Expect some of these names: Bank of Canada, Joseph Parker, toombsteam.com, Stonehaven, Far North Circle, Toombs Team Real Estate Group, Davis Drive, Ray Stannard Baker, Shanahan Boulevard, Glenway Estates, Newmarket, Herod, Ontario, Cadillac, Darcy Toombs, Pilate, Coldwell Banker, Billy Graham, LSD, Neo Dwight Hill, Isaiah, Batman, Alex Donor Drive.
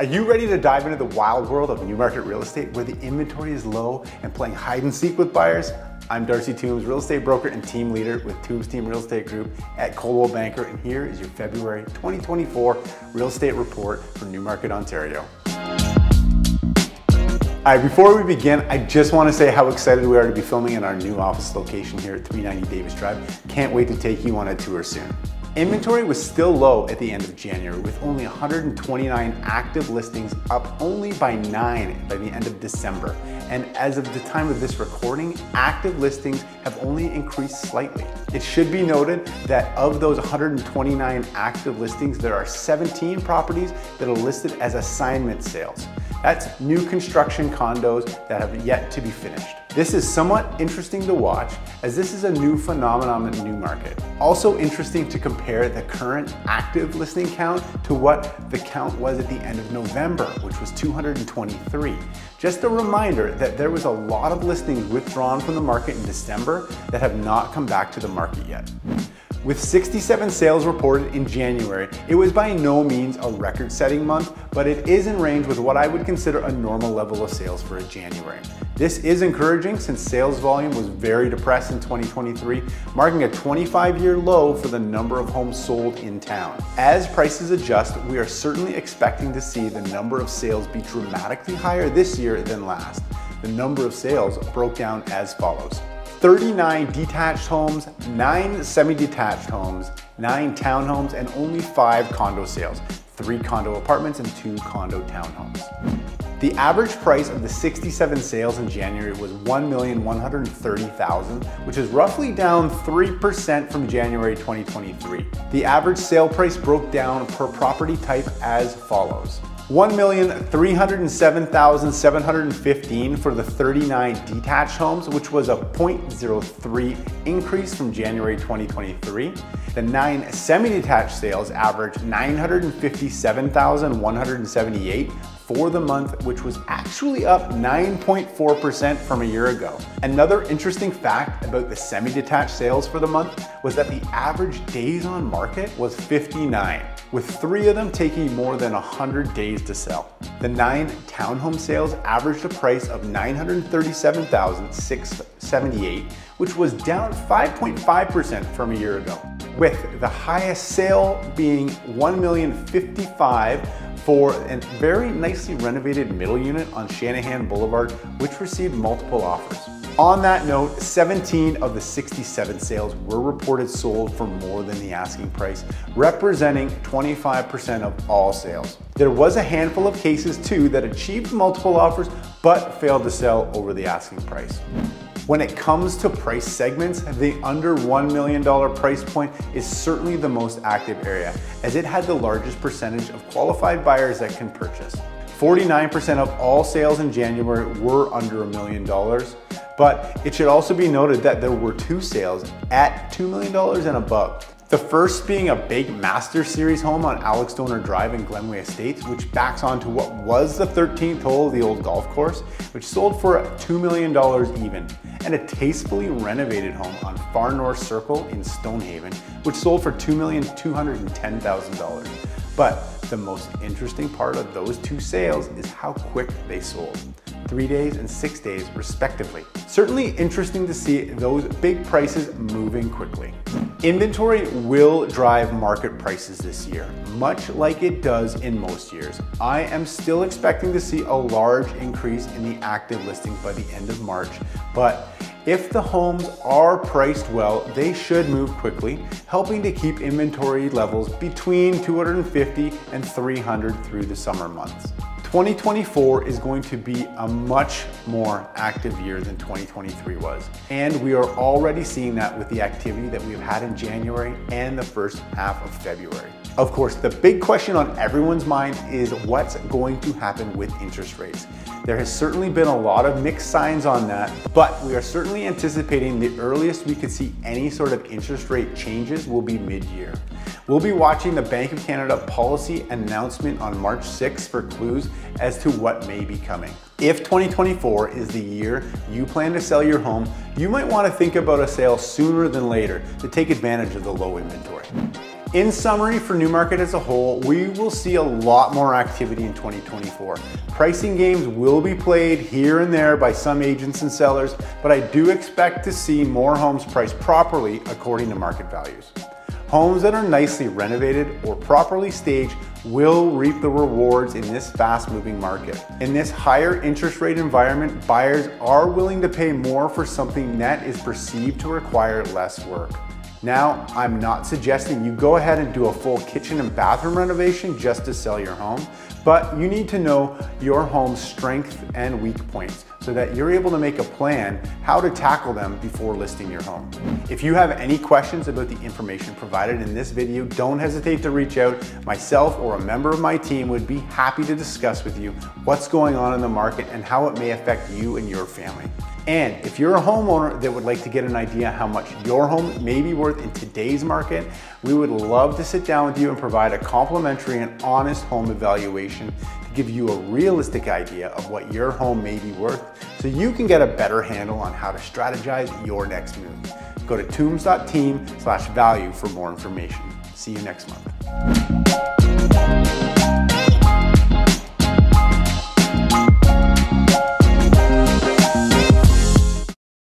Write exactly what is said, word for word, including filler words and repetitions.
Are you ready to dive into the wild world of Newmarket real estate where the inventory is low and playing hide and seek with buyers? I'm Darcy Toombs, real estate broker and team leader with Toombs Team Real Estate Group at Coldwell Banker, and here is your February twenty twenty-four real estate report for Newmarket, Ontario. All right, before we begin, I just want to say how excited we are to be filming in our new office location here at three ninety Davis Drive. Can't wait to take you on a tour soon. Inventory was still low at the end of January with only one hundred twenty-nine active listings, up only by nine by the end of December. And as of the time of this recording, active listings have only increased slightly. It should be noted that of those one hundred twenty-nine active listings, there are seventeen properties that are listed as assignment sales. That's new construction condos that have yet to be finished. This is somewhat interesting to watch as this is a new phenomenon in Newmarket. Also interesting to compare the current active listing count to what the count was at the end of November, which was two hundred twenty-three. Just a reminder that there was a lot of listings withdrawn from the market in December that have not come back to the market yet. With sixty-seven sales reported in January, it was by no means a record-setting month, but it is in range with what I would consider a normal level of sales for a January. This is encouraging since sales volume was very depressed in twenty twenty-three, marking a twenty-five-year low for the number of homes sold in town. As prices adjust, we are certainly expecting to see the number of sales be dramatically higher this year than last. The number of sales broke down as follows. thirty-nine detached homes, nine semi-detached homes, nine townhomes, and only five condo sales, three condo apartments and two condo townhomes. The average price of the sixty-seven sales in January was one million one hundred thirty thousand dollars, which is roughly down three percent from January twenty twenty-three. The average sale price broke down per property type as follows. one million three hundred seven thousand seven hundred fifteen dollars for the thirty-nine detached homes, which was a zero point zero three increase from January twenty twenty-three. The nine semi-detached sales averaged nine hundred fifty-seven thousand one hundred seventy-eight dollars for the month, which was actually up nine point four percent from a year ago. Another interesting fact about the semi-detached sales for the month was that the average days on market was fifty-nine, with three of them taking more than one hundred days to sell. The nine townhome sales averaged a price of nine hundred thirty-seven thousand six hundred seventy-eight dollars, which was down five point five percent from a year ago, with the highest sale being one million fifty-five thousand dollars for a very nicely renovated middle unit on Shanahan Boulevard, which received multiple offers. On that note, seventeen of the sixty-seven sales were reported sold for more than the asking price, representing twenty-five percent of all sales. There was a handful of cases too that achieved multiple offers but failed to sell over the asking price. When it comes to price segments, the under one million dollar price point is certainly the most active area, as it had the largest percentage of qualified buyers that can purchase. forty-nine percent of all sales in January were under a million dollars. But it should also be noted that there were two sales at two million dollars and above. The first being a big Master Series home on Alex Donor Drive in Glenway Estates, which backs onto what was the thirteenth hole of the old golf course, which sold for two million dollars even, and a tastefully renovated home on Far North Circle in Stonehaven, which sold for two million two hundred ten thousand dollars. But the most interesting part of those two sales is how quick they sold. Three days and six days respectively. Certainly interesting to see those big prices moving quickly. Inventory will drive market prices this year, much like it does in most years. I am still expecting to see a large increase in the active listings by the end of March, but if the homes are priced well, they should move quickly, helping to keep inventory levels between two hundred fifty and three hundred through the summer months. twenty twenty-four is going to be a much more active year than twenty twenty-three was. And we are already seeing that with the activity that we've had in January and the first half of February. Of course, the big question on everyone's mind is what's going to happen with interest rates. There has certainly been a lot of mixed signs on that, but we are certainly anticipating the earliest we could see any sort of interest rate changes will be mid-year. We'll be watching the Bank of Canada policy announcement on March sixth for clues as to what may be coming. If twenty twenty-four is the year you plan to sell your home, you might want to think about a sale sooner than later to take advantage of the low inventory. In summary, for Newmarket as a whole, we will see a lot more activity in twenty twenty-four. Pricing games will be played here and there by some agents and sellers, but I do expect to see more homes priced properly according to market values. Homes that are nicely renovated or properly staged will reap the rewards in this fast-moving market. In this higher interest rate environment, buyers are willing to pay more for something that is perceived to require less work. Now, I'm not suggesting you go ahead and do a full kitchen and bathroom renovation just to sell your home, but you need to know your home's strengths and weak points, so that you're able to make a plan how to tackle them before listing your home. If you have any questions about the information provided in this video, don't hesitate to reach out. Myself or a member of my team would be happy to discuss with you what's going on in the market and how it may affect you and your family. And if you're a homeowner that would like to get an idea how much your home may be worth in today's market, we would love to sit down with you and provide a complimentary and honest home evaluation, give you a realistic idea of what your home may be worth so you can get a better handle on how to strategize your next move. Go to toombs dot team slash value for more information. See you next month.